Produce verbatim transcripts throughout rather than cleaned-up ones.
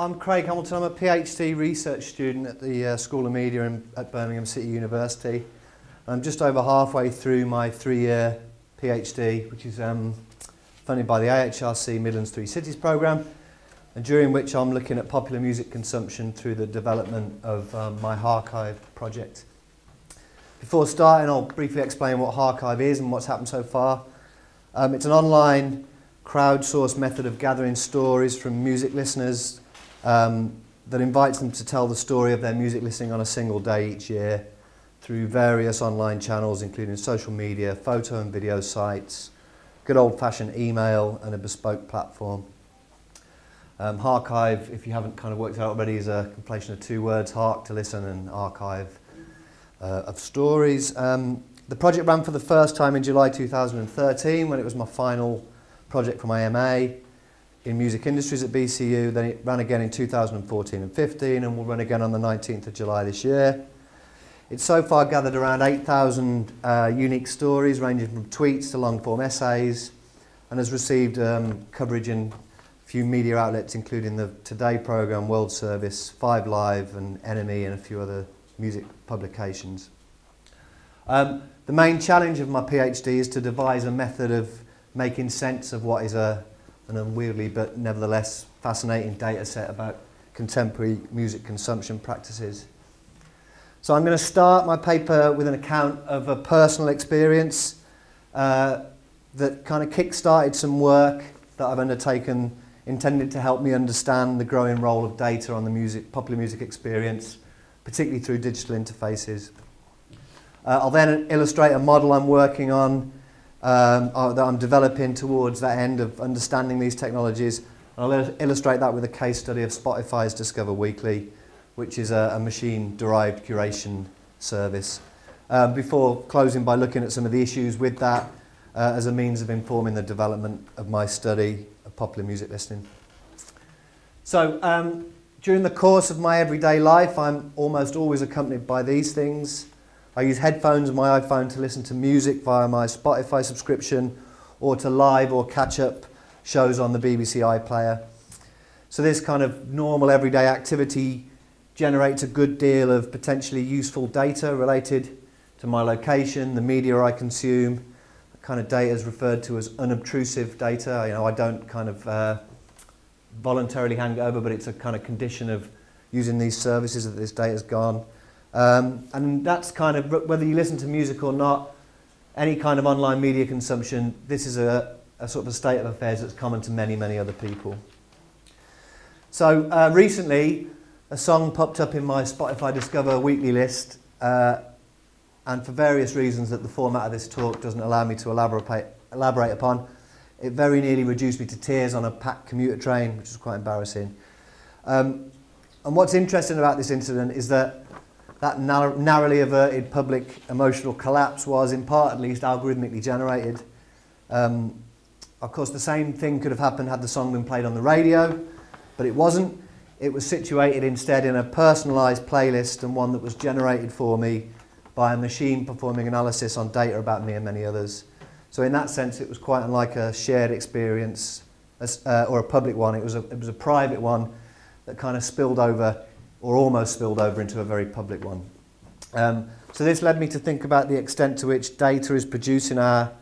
I'm Craig Hamilton. I'm a PhD research student at the uh, School of Media in, at Birmingham City University. I'm just over halfway through my three-year PhD, which is um, funded by the A H R C Midlands Three Cities programme, and during which I'm looking at popular music consumption through the development of um, my Harkive project. Before starting, I'll briefly explain what Harkive is and what's happened so far. Um, it's an online crowdsourced method of gathering stories from music listeners um, that invites them to tell the story of their music listening on a single day each year through various online channels, including social media, photo and video sites, good old-fashioned email, and a bespoke platform. Um, Harkive, if you haven't kind of worked it out already, is a compilation of two words: hark, to listen, and archive uh, of stories. Um, the project ran for the first time in July two thousand thirteen, when it was my final project from A M A in music industries at B C U. Then it ran again in two thousand fourteen and fifteen, and will run again on the nineteenth of July this year. It's so far gathered around eight thousand uh, unique stories, ranging from tweets to long-form essays, and has received um, coverage in a few media outlets, including the Today programme, World Service, Five Live, and N M E, and a few other music publications. Um, the main challenge of my PhD is to devise a method of making sense of what is a, an unwieldy but nevertheless fascinating data set about contemporary music consumption practices. So I'm going to start my paper with an account of a personal experience uh, that kind of kick-started some work that I've undertaken intended to help me understand the growing role of data on the music, popular music experience, particularly through digital interfaces. Uh, I'll then illustrate a model I'm working on, um, uh, that I'm developing towards that end of understanding these technologies. I'll il- illustrate that with a case study of Spotify's Discover Weekly, which is a, a machine-derived curation service, uh, before closing by looking at some of the issues with that uh, as a means of informing the development of my study of popular music listening. So, um, during the course of my everyday life, I'm almost always accompanied by these things. I use headphones and my iPhone to listen to music via my Spotify subscription, or to live or catch-up shows on the B B C iPlayer. So this kind of normal everyday activity generates a good deal of potentially useful data related to my location, the media I consume. That kind of data is referred to as unobtrusive data. You know, I don't kind of uh, voluntarily hand it over, but it's a kind of condition of using these services that this data is gone. Um, and that's kind of, whether you listen to music or not, any kind of online media consumption, this is a, a sort of a state of affairs that's common to many, many other people. So uh, recently, a song popped up in my Spotify Discover weekly list, uh, and for various reasons that the format of this talk doesn't allow me to elaborate, elaborate upon, it very nearly reduced me to tears on a packed commuter train, which was quite embarrassing. Um, and what's interesting about this incident is that that nar- narrowly averted public emotional collapse was, in part at least, algorithmically generated. Um, of course, the same thing could have happened had the song been played on the radio, but it wasn't. It was situated instead in a personalised playlist, and one that was generated for me by a machine performing analysis on data about me and many others. So in that sense, it was quite unlike a shared experience uh, or a public one. It was a, it was a private one that kind of spilled over, or almost spilled over, into a very public one. Um, so this led me to think about the extent to which data is producing our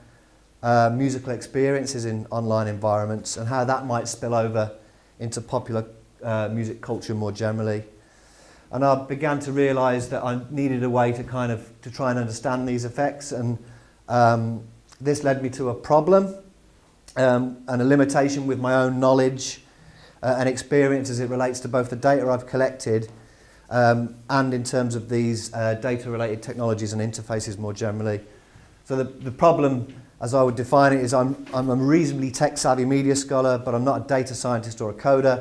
uh, musical experiences in online environments, and how that might spill over into popular Uh, music culture more generally. And I began to realise that I needed a way to kind of to try and understand these effects, and um, this led me to a problem um, and a limitation with my own knowledge uh, and experience as it relates to both the data I've collected um, and in terms of these uh, data related technologies and interfaces more generally. So the, the problem, as I would define it, is I'm, I'm a reasonably tech savvy media scholar, but I'm not a data scientist or a coder.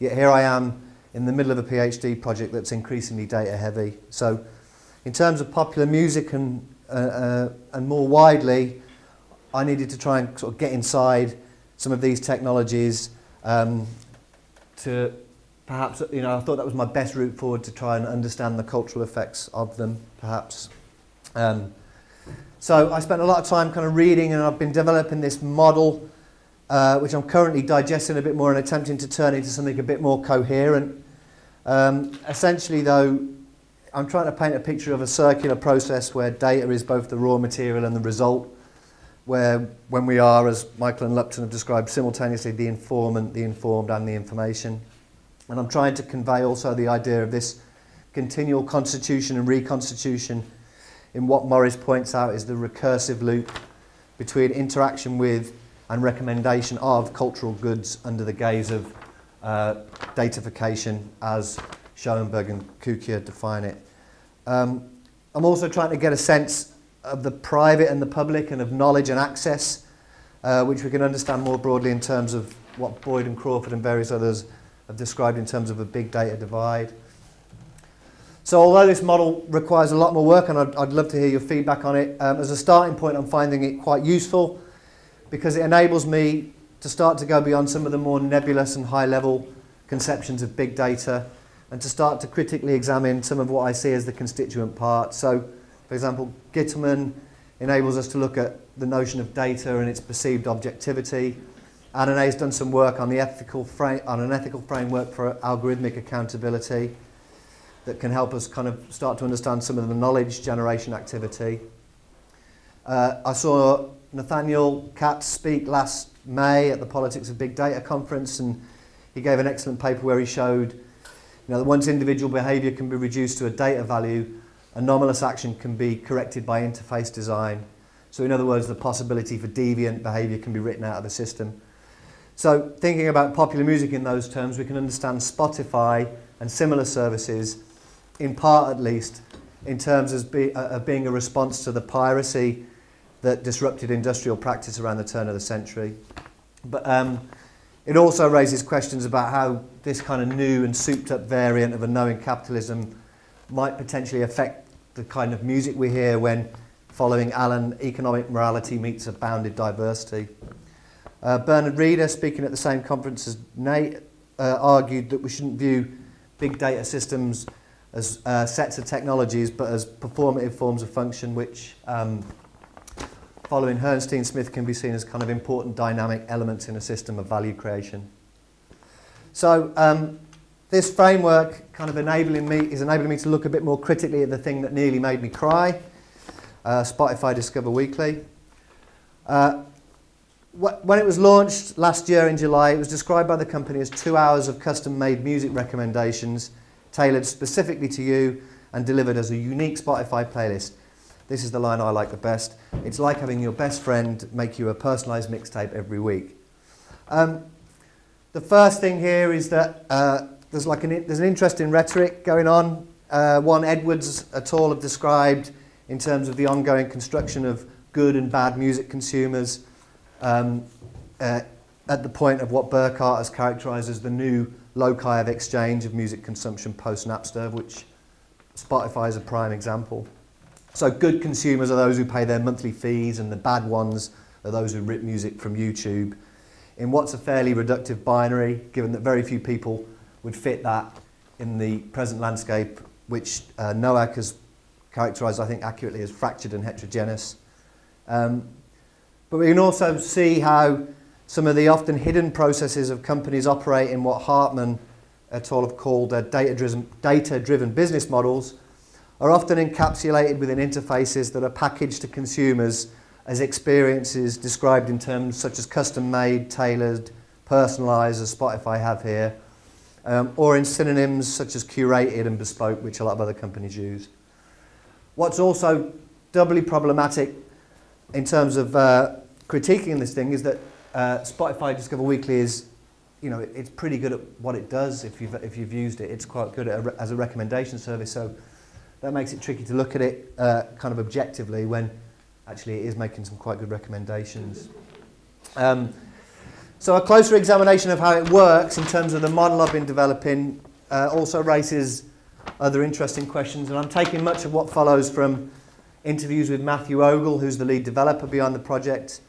Yet here I am in the middle of a PhD project that's increasingly data heavy. So in terms of popular music and, uh, uh, and more widely, I needed to try and sort of get inside some of these technologies um, to perhaps, you know, I thought that was my best route forward to try and understand the cultural effects of them, perhaps. Um, so I spent a lot of time kind of reading, and I've been developing this model uh, which I'm currently digesting a bit more and attempting to turn into something a bit more coherent. Um, essentially, though, I'm trying to paint a picture of a circular process where data is both the raw material and the result, where when we are, as Michael and Lupton have described, simultaneously the informant, the informed and the information. And I'm trying to convey also the idea of this continual constitution and reconstitution in what Morris points out is the recursive loop between interaction with and recommendation of cultural goods under the gaze of uh, datification as Schoenberg and Kukia define it. Um, I'm also trying to get a sense of the private and the public and of knowledge and access, uh, which we can understand more broadly in terms of what Boyd and Crawford and various others have described in terms of a big data divide. So although this model requires a lot more work, and I'd, I'd love to hear your feedback on it, um, as a starting point I'm finding it quite useful because it enables me to start to go beyond some of the more nebulous and high-level conceptions of big data and to start to critically examine some of what I see as the constituent parts. So, for example, Gittleman enables us to look at the notion of data and its perceived objectivity. Ananay has done some work on, the ethical fra on an ethical framework for algorithmic accountability that can help us kind of start to understand some of the knowledge generation activity. Uh, I saw Nathaniel Katz speak last May at the Politics of Big Data Conference, and he gave an excellent paper where he showed you know, that once individual behaviour can be reduced to a data value, anomalous action can be corrected by interface design. So in other words, the possibility for deviant behaviour can be written out of the system. So thinking about popular music in those terms, we can understand Spotify and similar services, in part at least, in terms of, be, uh, of being a response to the piracy that disrupted industrial practice around the turn of the century. But um, it also raises questions about how this kind of new and souped-up variant of a knowing capitalism might potentially affect the kind of music we hear when, following Alan, economic morality meets a bounded diversity. Uh, Bernard Reeder, speaking at the same conference as Nate, uh, argued that we shouldn't view big data systems as uh, sets of technologies, but as performative forms of function, which, um, following Herrnstein-Smith, can be seen as kind of important dynamic elements in a system of value creation. So, um, this framework kind of enabling me, is enabling me to look a bit more critically at the thing that nearly made me cry, uh, Spotify Discover Weekly. Uh, wh when it was launched last year in July, it was described by the company as two hours of custom-made music recommendations tailored specifically to you and delivered as a unique Spotify playlist. This is the line I like the best. It's like having your best friend make you a personalised mixtape every week. Um, the first thing here is that uh, There's, like an, there's an interesting rhetoric going on. Uh, one Edwards et al. Have described in terms of the ongoing construction of good and bad music consumers um, uh, at the point of what Burkhart has characterised as the new loci of exchange of music consumption post-Napster, which Spotify is a prime example. So good consumers are those who pay their monthly fees, and the bad ones are those who rip music from YouTube. In what's a fairly reductive binary, given that very few people would fit that in the present landscape, which uh, Noack has characterised, I think, accurately as fractured and heterogeneous. Um, but we can also see how some of the often hidden processes of companies operate in what Hartman et al. Have called uh, data-driven, data-driven business models are often encapsulated within interfaces that are packaged to consumers as experiences described in terms such as custom-made, tailored, personalised, as Spotify have here, Um, or in synonyms such as curated and bespoke, which a lot of other companies use. What's also doubly problematic in terms of uh, critiquing this thing is that uh, Spotify Discover Weekly is, you know, it's pretty good at what it does if you've, if you've used it. It's quite good at a, as a recommendation service, so that makes it tricky to look at it uh, kind of objectively when actually it is making some quite good recommendations. Um, So a closer examination of how it works in terms of the model I've been developing uh, also raises other interesting questions, and I'm taking much of what follows from interviews with Matthew Ogle, who's the lead developer behind the project,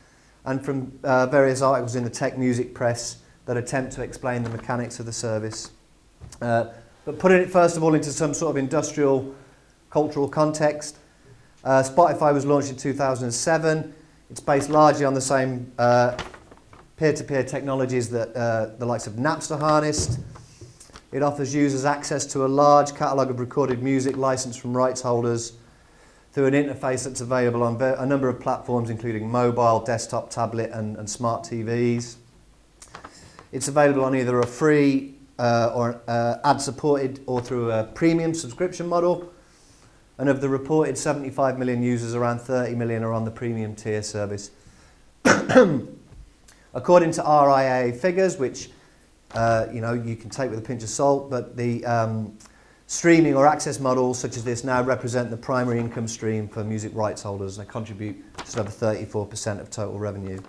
and from uh, various articles in the tech music press that attempt to explain the mechanics of the service. Uh, but putting it first of all into some sort of industrial cultural context, uh, Spotify was launched in two thousand seven. It's based largely on the same uh, peer-to-peer technologies that uh, the likes of Napster harnessed. It offers users access to a large catalogue of recorded music licensed from rights holders through an interface that's available on a number of platforms, including mobile, desktop, tablet, and, and smart T Vs. It's available on either a free uh, or uh, ad-supported or through a premium subscription model. And of the reported seventy-five million users, around thirty million are on the premium tier service. According to R I A A figures, which uh, you know, you can take with a pinch of salt, but the um, streaming or access models such as this now represent the primary income stream for music rights holders. They contribute just over thirty-four percent of total revenue.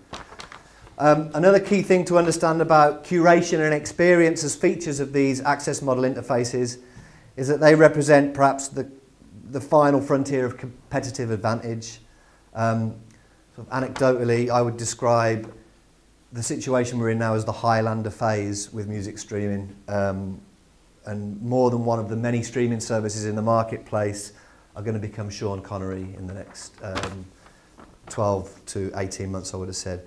Um, another key thing to understand about curation and experience as features of these access model interfaces is that they represent perhaps the, the final frontier of competitive advantage. Um, sort of anecdotally, I would describe the situation we're in now is the Highlander phase with music streaming, um, and more than one of the many streaming services in the marketplace are going to become Sean Connery in the next um, twelve to eighteen months, I would have said.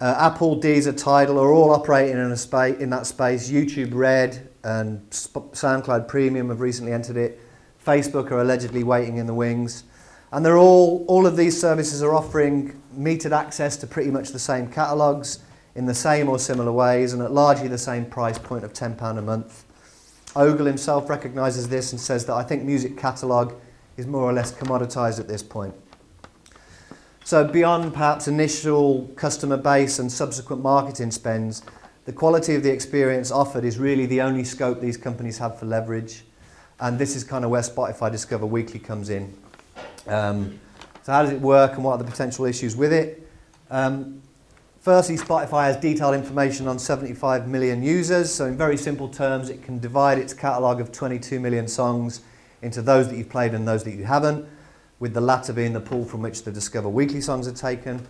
Uh, Apple, Deezer, Tidal are all operating in, a spa in that space. YouTube Red and Sp SoundCloud Premium have recently entered it. Facebook are allegedly waiting in the wings. And they're all, all of these services are offering metered access to pretty much the same catalogues in the same or similar ways and at largely the same price point of ten pounds a month. Ogle himself recognises this and says that I think music catalogue is more or less commoditised at this point. So beyond perhaps initial customer base and subsequent marketing spends, the quality of the experience offered is really the only scope these companies have for leverage. And this is kind of where Spotify Discover Weekly comes in. Um, so how does it work and what are the potential issues with it? Um, firstly, Spotify has detailed information on seventy-five million users, so in very simple terms it can divide its catalogue of twenty-two million songs into those that you've played and those that you haven't, with the latter being the pool from which the Discover Weekly songs are taken.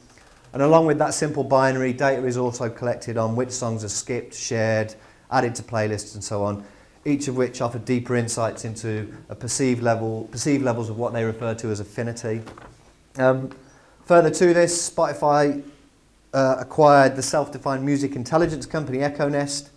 And along with that simple binary, data is also collected on which songs are skipped, shared, added to playlists and so on, each of which offer deeper insights into a perceived level, perceived levels of what they refer to as affinity. Um, further to this, Spotify uh, acquired the self-defined music intelligence company EchoNest,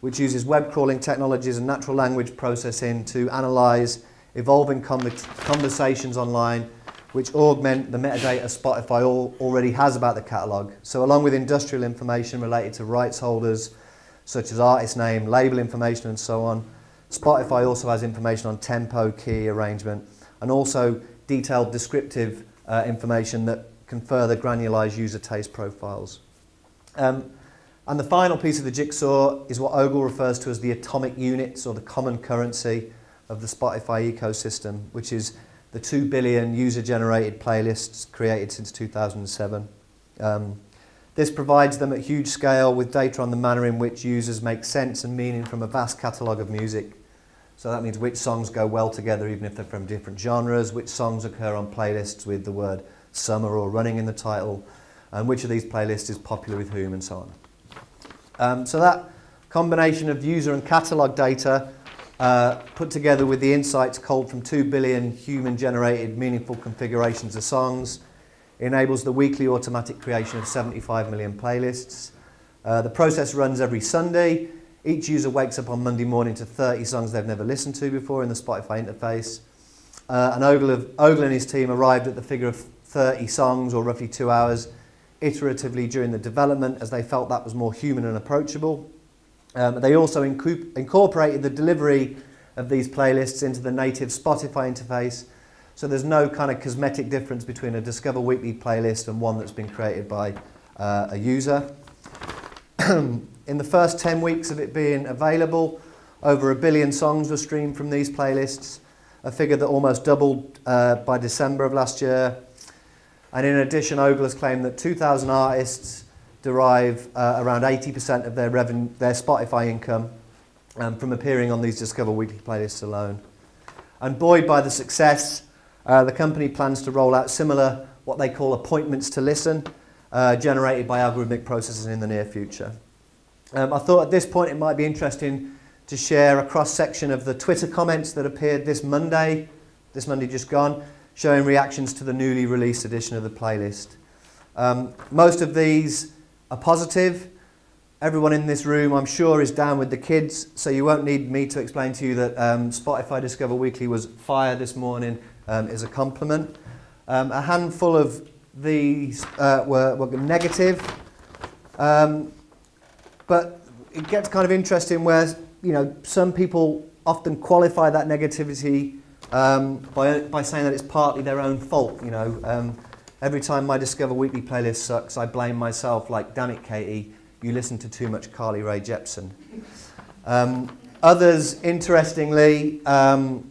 which uses web crawling technologies and natural language processing to analyse evolving con conversations online, which augment the metadata Spotify al already has about the catalogue. So along with industrial information related to rights holders, such as artist name, label information and so on. Spotify also has information on tempo, key, arrangement, and also detailed descriptive uh, information that can further granularize user taste profiles. Um, and the final piece of the jigsaw is what Ogle refers to as the atomic units or the common currency of the Spotify ecosystem, which is the two billion user-generated playlists created since two thousand seven. Um, This provides them at huge scale with data on the manner in which users make sense and meaning from a vast catalogue of music. So that means which songs go well together even if they're from different genres, which songs occur on playlists with the word summer or running in the title, and which of these playlists is popular with whom and so on. Um, so that combination of user and catalogue data uh, put together with the insights culled from two billion human-generated meaningful configurations of songs enables the weekly automatic creation of seventy-five million playlists. Uh, the process runs every Sunday. Each user wakes up on Monday morning to thirty songs they've never listened to before in the Spotify interface. Uh, and Ogle, of, Ogle and his team arrived at the figure of thirty songs, or roughly two hours, iteratively during the development as they felt that was more human and approachable. Um, they also incorporated the delivery of these playlists into the native Spotify interface. So there's no kind of cosmetic difference between a Discover Weekly playlist and one that's been created by uh, a user. In the first ten weeks of it being available, over a billion songs were streamed from these playlists, a figure that almost doubled uh, by December of last year. And in addition, Ogle has claimed that two thousand artists derive uh, around eighty percent of their, reven their Spotify income um, from appearing on these Discover Weekly playlists alone. And buoyed by the success, Uh, the company plans to roll out similar, what they call appointments to listen, uh, generated by algorithmic processes in the near future. Um, I thought at this point it might be interesting to share a cross-section of the Twitter comments that appeared this Monday, this Monday just gone, showing reactions to the newly released edition of the playlist. Um, most of these are positive. Everyone in this room, I'm sure, is down with the kids, so you won't need me to explain to you that um, Spotify Discover Weekly was fire this morning um, is a compliment. Um, a handful of these uh, were, were negative, um, but it gets kind of interesting where, you know, some people often qualify that negativity um, by, by saying that it's partly their own fault, you know. Um, every time my Discover Weekly playlist sucks, I blame myself, like, damn it, Katie, you listen to too much Carly Rae Jepsen. Um, others, interestingly, um,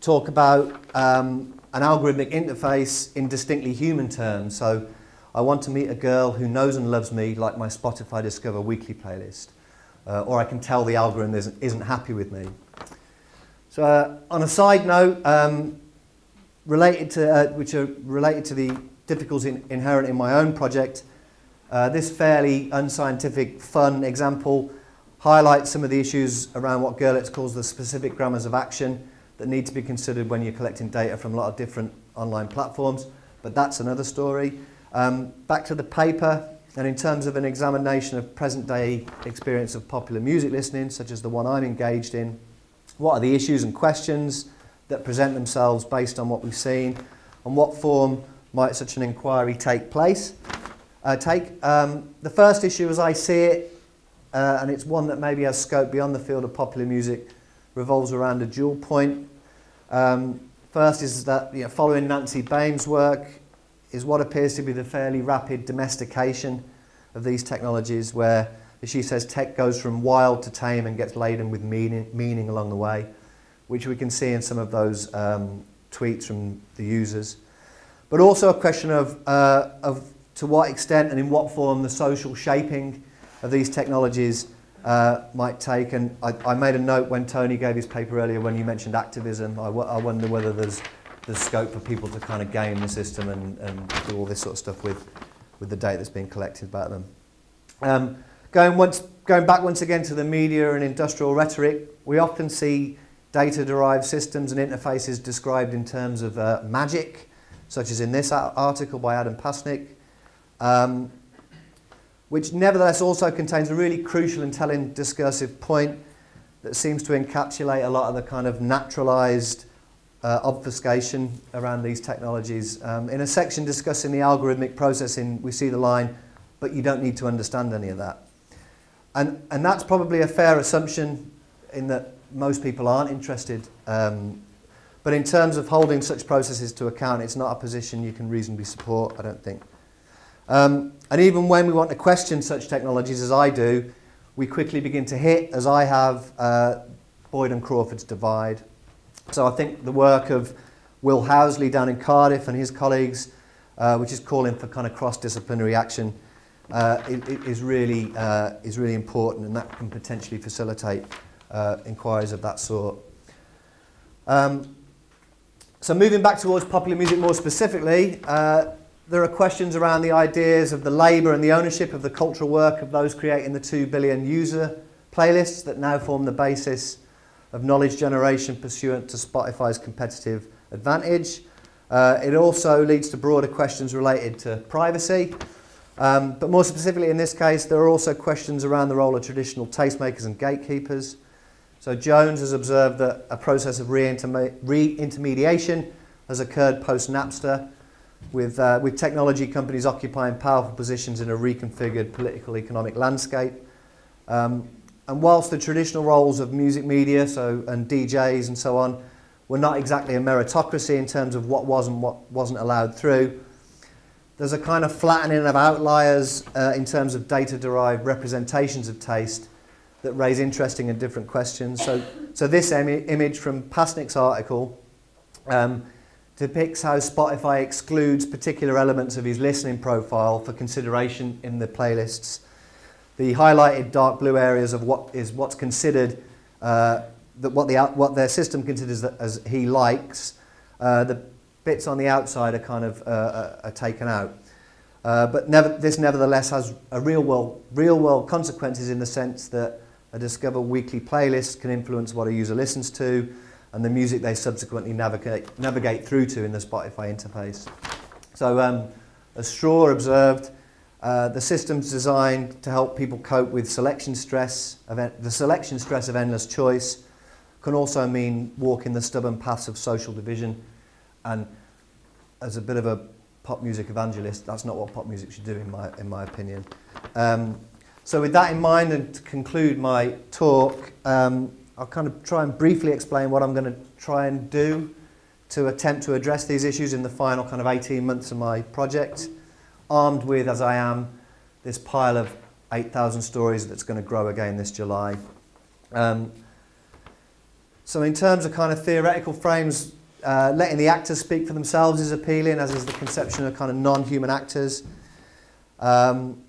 talk about um, an algorithmic interface in distinctly human terms. So, I want to meet a girl who knows and loves me, like my Spotify Discover Weekly playlist. Uh, or I can tell the algorithm isn't, isn't happy with me. So, uh, on a side note, um, related to, uh, which are related to the difficulties inherent in my own project, Uh, this fairly unscientific, fun example highlights some of the issues around what Gerlitz calls the specific grammars of action that need to be considered when you're collecting data from a lot of different online platforms, but that's another story. Um, back to the paper, and in terms of an examination of present-day experience of popular music listening, such as the one I'm engaged in, what are the issues and questions that present themselves based on what we've seen, and what form might such an inquiry take place? Uh, take. Um, the first issue as I see it, uh, and it's one that maybe has scope beyond the field of popular music, revolves around a dual point. Um, first is that, you know, following Nancy Baim's work is what appears to be the fairly rapid domestication of these technologies where, as she says, tech goes from wild to tame and gets laden with meaning, meaning along the way, which we can see in some of those um, tweets from the users. But also a question of, uh, of to what extent and in what form the social shaping of these technologies uh, might take. And I, I made a note when Tony gave his paper earlier when you mentioned activism. I, I wonder whether there's, there's scope for people to kind of game the system and, and do all this sort of stuff with, with the data that's being collected about them. Um, going, once, going back once again to the media and industrial rhetoric, we often see data-derived systems and interfaces described in terms of uh, magic, such as in this article by Adam Pasnick, Um, which nevertheless also contains a really crucial and telling discursive point that seems to encapsulate a lot of the kind of naturalized uh, obfuscation around these technologies. Um, in a section discussing the algorithmic processing, we see the line, but you don't need to understand any of that. And, and that's probably a fair assumption in that most people aren't interested. Um, but in terms of holding such processes to account, it's not a position you can reasonably support, I don't think. Um, and even when we want to question such technologies, as I do, we quickly begin to hit, as I have, uh, Boyd and Crawford's divide. So I think the work of Will Housley down in Cardiff and his colleagues, uh, which is calling for kind of cross-disciplinary action, uh, it, it is, really, uh, is really important, and that can potentially facilitate uh, inquiries of that sort. Um, so moving back towards popular music more specifically, uh, there are questions around the ideas of the labour and the ownership of the cultural work of those creating the two billion user playlists that now form the basis of knowledge generation pursuant to Spotify's competitive advantage. Uh, it also leads to broader questions related to privacy. Um, but more specifically in this case, there are also questions around the role of traditional tastemakers and gatekeepers. So Jones has observed that a process of re-intermediation has occurred post-Napster, With, uh, with technology companies occupying powerful positions in a reconfigured political economic landscape. Um, and whilst the traditional roles of music media so, and D Js and so on were not exactly a meritocracy in terms of what was and what wasn't allowed through, there's a kind of flattening of outliers uh, in terms of data-derived representations of taste that raise interesting and different questions. So, so this im image from Pasnick's article um, depicts how Spotify excludes particular elements of his listening profile for consideration in the playlists. The highlighted dark blue areas of what is what's considered, uh, that what, the, what their system considers that as he likes, uh, the bits on the outside are kind of uh, are taken out. Uh, but never, this nevertheless has a real world, real world consequences in the sense that a Discover Weekly playlist can influence what a user listens to, and the music they subsequently navigate, navigate through to in the Spotify interface. So um, as Straw observed, Uh, the system's designed to help people cope with selection stress. The selection stress of endless choice can also mean walking the stubborn paths of social division. And as a bit of a pop music evangelist, that's not what pop music should do, in my, in my opinion. Um, so with that in mind, and to conclude my talk, um, I'll kind of try and briefly explain what I'm going to try and do to attempt to address these issues in the final kind of eighteen months of my project, armed with, as I am, this pile of eight thousand stories that's going to grow again this July. Um, so in terms of kind of theoretical frames, uh, letting the actors speak for themselves is appealing, as is the conception of kind of non-human actors. Um,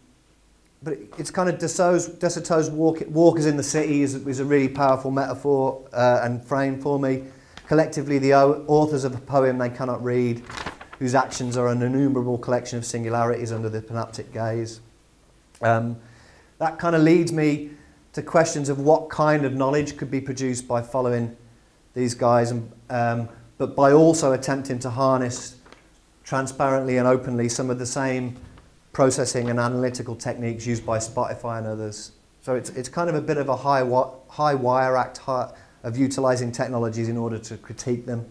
But it's kind of Desotto's walk, walkers in the city is, is a really powerful metaphor uh, and frame for me. Collectively, the authors of a poem they cannot read, whose actions are an innumerable collection of singularities under the panoptic gaze. Um, that kind of leads me to questions of what kind of knowledge could be produced by following these guys, and, um, but by also attempting to harness transparently and openly some of the same processing and analytical techniques used by Spotify and others. So it's, it's kind of a bit of a high, high wire act high, of utilising technologies in order to critique them.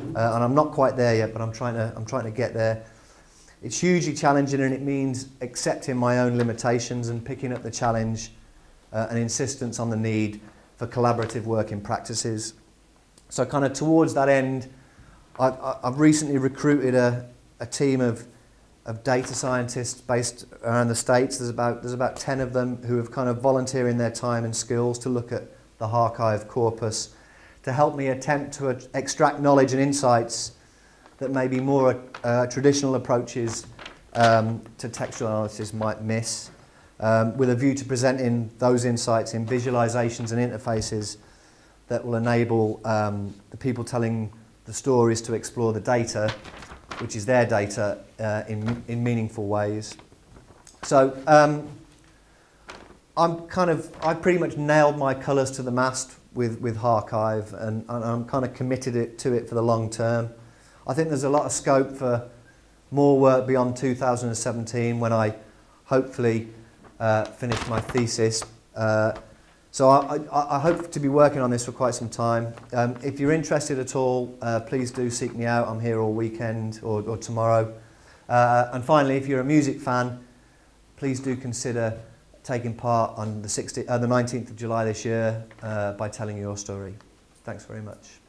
Uh, and I'm not quite there yet, but I'm trying, to, I'm trying to get there. It's hugely challenging, and it means accepting my own limitations and picking up the challenge uh, and insistence on the need for collaborative working practices. So kind of towards that end, I've, I've recently recruited a, a team of of data scientists based around the States. There's about, there's about ten of them who have kind of volunteering their time and skills to look at the Harkive corpus to help me attempt to uh, extract knowledge and insights that maybe more uh, traditional approaches um, to textual analysis might miss, um, with a view to presenting those insights in visualizations and interfaces that will enable um, the people telling the stories to explore the data, which is their data, uh, in, in meaningful ways. So um, I'm kind of, I pretty much nailed my colours to the mast with, with Harkive, and, and I'm kind of committed it, to it for the long term. I think there's a lot of scope for more work beyond two thousand seventeen, when I hopefully uh, finish my thesis. Uh, so I, I, I hope to be working on this for quite some time. Um, if you're interested at all, uh, please do seek me out. I'm here all weekend or, or tomorrow. Uh, and finally, if you're a music fan, please do consider taking part on the, sixteenth, uh, the nineteenth of July this year uh, by telling your story. Thanks very much.